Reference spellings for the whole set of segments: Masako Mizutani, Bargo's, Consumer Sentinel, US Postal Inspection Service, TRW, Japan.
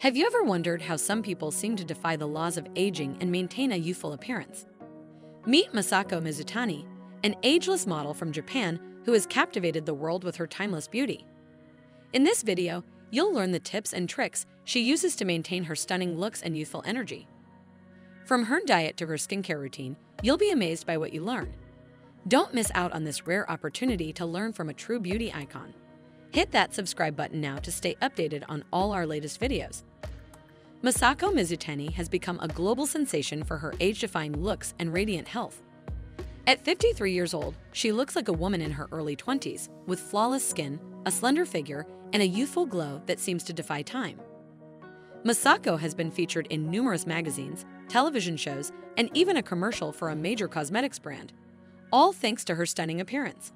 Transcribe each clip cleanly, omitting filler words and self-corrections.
Have you ever wondered how some people seem to defy the laws of aging and maintain a youthful appearance? Meet Masako Mizutani, an ageless model from Japan who has captivated the world with her timeless beauty. In this video, you'll learn the tips and tricks she uses to maintain her stunning looks and youthful energy. From her diet to her skincare routine, you'll be amazed by what you learn. Don't miss out on this rare opportunity to learn from a true beauty icon. Hit that subscribe button now to stay updated on all our latest videos. Masako Mizutani has become a global sensation for her age-defying looks and radiant health. At 53 years old, she looks like a woman in her early 20s, with flawless skin, a slender figure, and a youthful glow that seems to defy time. Masako has been featured in numerous magazines, television shows, and even a commercial for a major cosmetics brand, all thanks to her stunning appearance.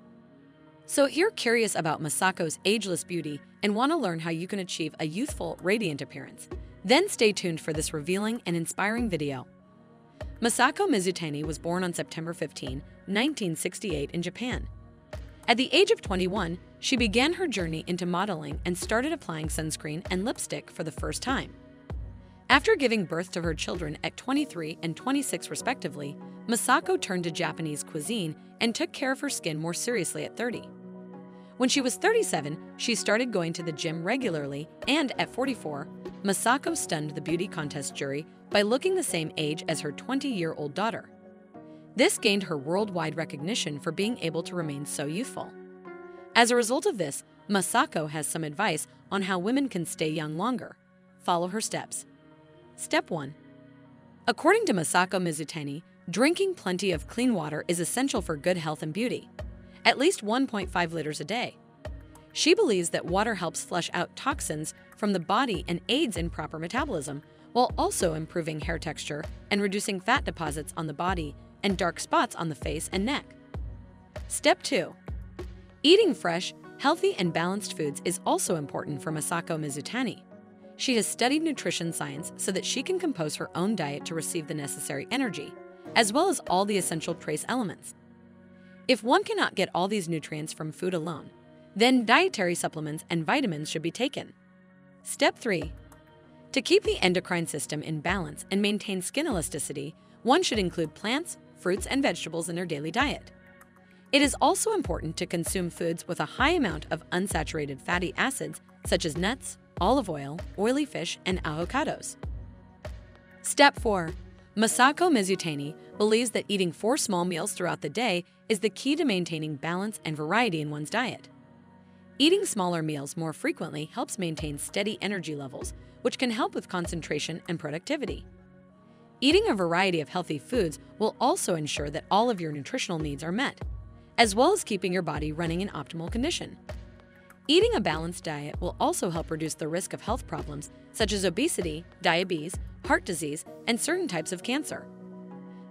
So if you're curious about Masako's ageless beauty and want to learn how you can achieve a youthful, radiant appearance, then stay tuned for this revealing and inspiring video. Masako Mizutani was born on September 15, 1968 in Japan. At the age of 21, she began her journey into modeling and started applying sunscreen and lipstick for the first time. After giving birth to her children at 23 and 26 respectively, Masako turned to Japanese cuisine and took care of her skin more seriously at 30. When she was 37, she started going to the gym regularly, and at 44, Masako stunned the beauty contest jury by looking the same age as her 20-year-old daughter. This gained her worldwide recognition for being able to remain so youthful. As a result of this, Masako has some advice on how women can stay young longer. Follow her steps. Step 1. According to Masako Mizutani, drinking plenty of clean water is essential for good health and beauty. At least 1.5 liters a day. She believes that water helps flush out toxins from the body and aids in proper metabolism, while also improving hair texture and reducing fat deposits on the body and dark spots on the face and neck. Step 2. Eating fresh, healthy, and balanced foods is also important for Masako Mizutani. She has studied nutrition science so that she can compose her own diet to receive the necessary energy, as well as all the essential trace elements. If one cannot get all these nutrients from food alone, then dietary supplements and vitamins should be taken. Step 3. To keep the endocrine system in balance and maintain skin elasticity, one should include plants, fruits, and vegetables in their daily diet. It is also important to consume foods with a high amount of unsaturated fatty acids such as nuts, olive oil, oily fish, and avocados. Step 4. Masako Mizutani believes that eating 4 small meals throughout the day is the key to maintaining balance and variety in one's diet. Eating smaller meals more frequently helps maintain steady energy levels, which can help with concentration and productivity. Eating a variety of healthy foods will also ensure that all of your nutritional needs are met, as well as keeping your body running in optimal condition. Eating a balanced diet will also help reduce the risk of health problems such as obesity, diabetes, heart disease, and certain types of cancer.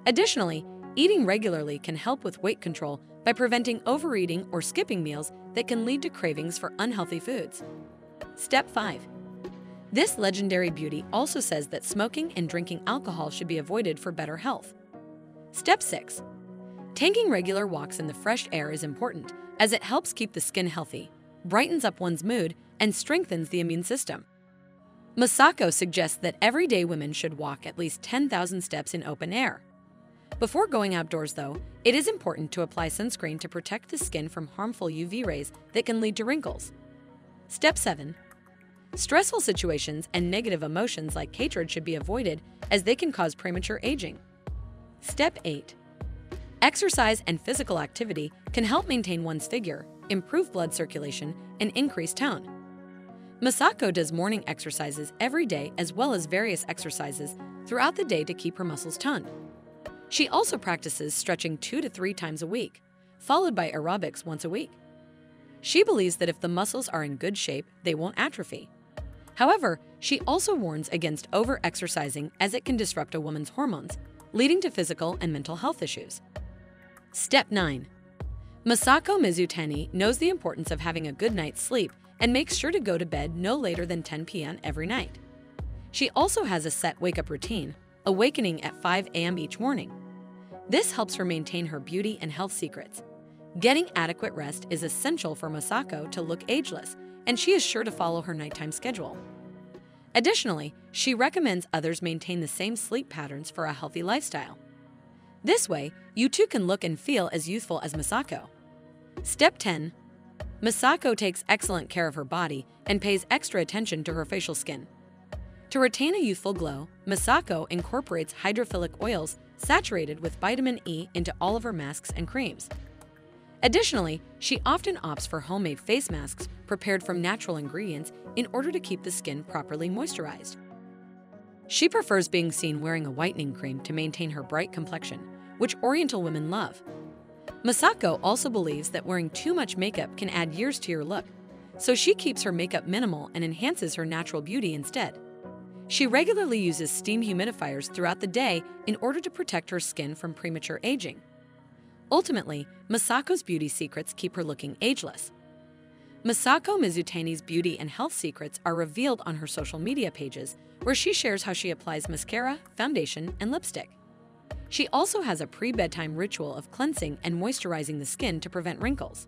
Additionally, eating regularly can help with weight control by preventing overeating or skipping meals that can lead to cravings for unhealthy foods. Step 5. This legendary beauty also says that smoking and drinking alcohol should be avoided for better health. Step 6. Taking regular walks in the fresh air is important, as it helps keep the skin healthy, brightens up one's mood, and strengthens the immune system. Masako suggests that everyday women should walk at least 10,000 steps in open air. Before going outdoors, though, it is important to apply sunscreen to protect the skin from harmful UV rays that can lead to wrinkles. Step 7. Stressful situations and negative emotions like hatred should be avoided, as they can cause premature aging. Step 8. Exercise and physical activity can help maintain one's figure, improve blood circulation, and increase tone. Masako does morning exercises every day, as well as various exercises throughout the day to keep her muscles toned. She also practices stretching 2 to 3 times a week, followed by aerobics once a week. She believes that if the muscles are in good shape, they won't atrophy. However, she also warns against over-exercising, as it can disrupt a woman's hormones, leading to physical and mental health issues. Step 9. Masako Mizutani knows the importance of having a good night's sleep and makes sure to go to bed no later than 10 p.m. every night. She also has a set wake-up routine, awakening at 5 a.m. each morning. This helps her maintain her beauty and health secrets. Getting adequate rest is essential for Masako to look ageless, and she is sure to follow her nighttime schedule. Additionally, she recommends others maintain the same sleep patterns for a healthy lifestyle. This way, you too can look and feel as youthful as Masako. Step 10. Masako takes excellent care of her body and pays extra attention to her facial skin. To retain a youthful glow, Masako incorporates hydrophilic oils saturated with vitamin E into all of her masks and creams. Additionally, she often opts for homemade face masks prepared from natural ingredients in order to keep the skin properly moisturized. She prefers being seen wearing a whitening cream to maintain her bright complexion, which Oriental women love. Masako also believes that wearing too much makeup can add years to your look, so she keeps her makeup minimal and enhances her natural beauty instead. She regularly uses steam humidifiers throughout the day in order to protect her skin from premature aging. Ultimately, Masako's beauty secrets keep her looking ageless. Masako Mizutani's beauty and health secrets are revealed on her social media pages, where she shares how she applies mascara, foundation, and lipstick. She also has a pre-bedtime ritual of cleansing and moisturizing the skin to prevent wrinkles.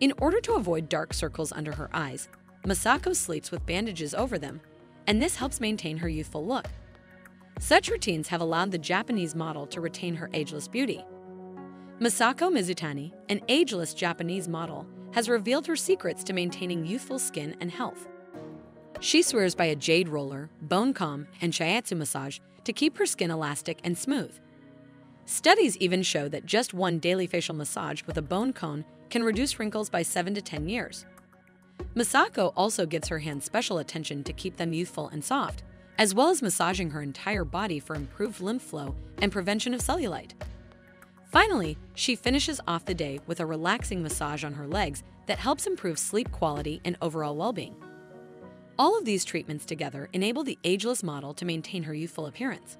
In order to avoid dark circles under her eyes, Masako sleeps with bandages over them, and this helps maintain her youthful look. Such routines have allowed the Japanese model to retain her ageless beauty. Masako Mizutani, an ageless Japanese model, has revealed her secrets to maintaining youthful skin and health. She swears by a jade roller, bone calm, and shiatsu massage to keep her skin elastic and smooth. Studies even show that just one daily facial massage with a bone cone can reduce wrinkles by 7 to 10 years. Masako also gives her hands special attention to keep them youthful and soft, as well as massaging her entire body for improved lymph flow and prevention of cellulite. Finally, she finishes off the day with a relaxing massage on her legs that helps improve sleep quality and overall well-being. All of these treatments together enable the ageless model to maintain her youthful appearance.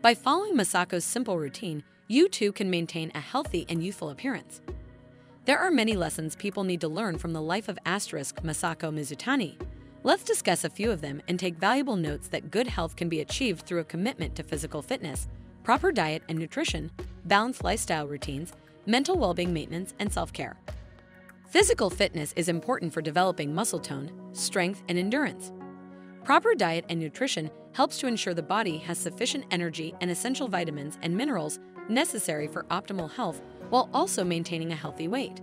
By following Masako's simple routine, you too can maintain a healthy and youthful appearance. There are many lessons people need to learn from the life of Masako Mizutani. Let's discuss a few of them and take valuable notes that good health can be achieved through a commitment to physical fitness, proper diet and nutrition, balanced lifestyle routines, mental well-being maintenance, and self-care. Physical fitness is important for developing muscle tone, strength, and endurance. Proper diet and nutrition helps to ensure the body has sufficient energy and essential vitamins and minerals necessary for optimal health while also maintaining a healthy weight.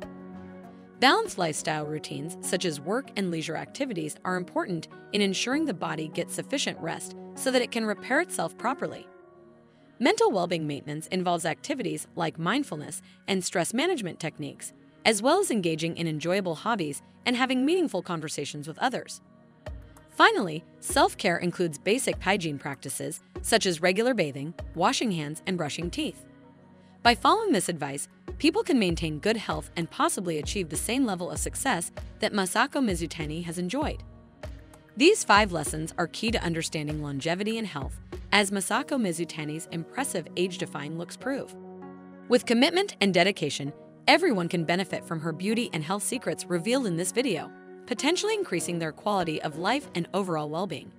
Balanced lifestyle routines, such as work and leisure activities, are important in ensuring the body gets sufficient rest so that it can repair itself properly. Mental well-being maintenance involves activities like mindfulness and stress management techniques, as well as engaging in enjoyable hobbies and having meaningful conversations with others. Finally, self-care includes basic hygiene practices such as regular bathing, washing hands, and brushing teeth. By following this advice, people can maintain good health and possibly achieve the same level of success that Masako Mizutani has enjoyed. These 5 lessons are key to understanding longevity and health, as Masako Mizutani's impressive age-defying looks prove. With commitment and dedication, everyone can benefit from her beauty and health secrets revealed in this video, potentially increasing their quality of life and overall well-being.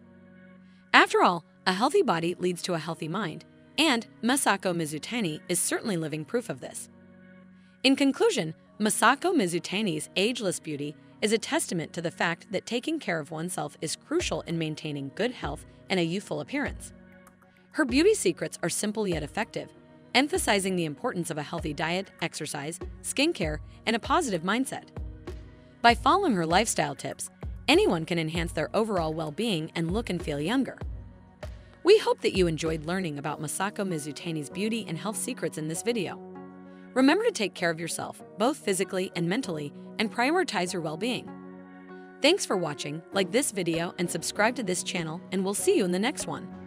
After all, a healthy body leads to a healthy mind, and Masako Mizutani is certainly living proof of this. In conclusion, Masako Mizutani's ageless beauty is a testament to the fact that taking care of oneself is crucial in maintaining good health and a youthful appearance. Her beauty secrets are simple yet effective, emphasizing the importance of a healthy diet, exercise, skincare, and a positive mindset. By following her lifestyle tips, anyone can enhance their overall well-being and look and feel younger. We hope that you enjoyed learning about Masako Mizutani's beauty and health secrets in this video. Remember to take care of yourself, both physically and mentally, and prioritize your well-being. Thanks for watching, like this video and subscribe to this channel, and we'll see you in the next one.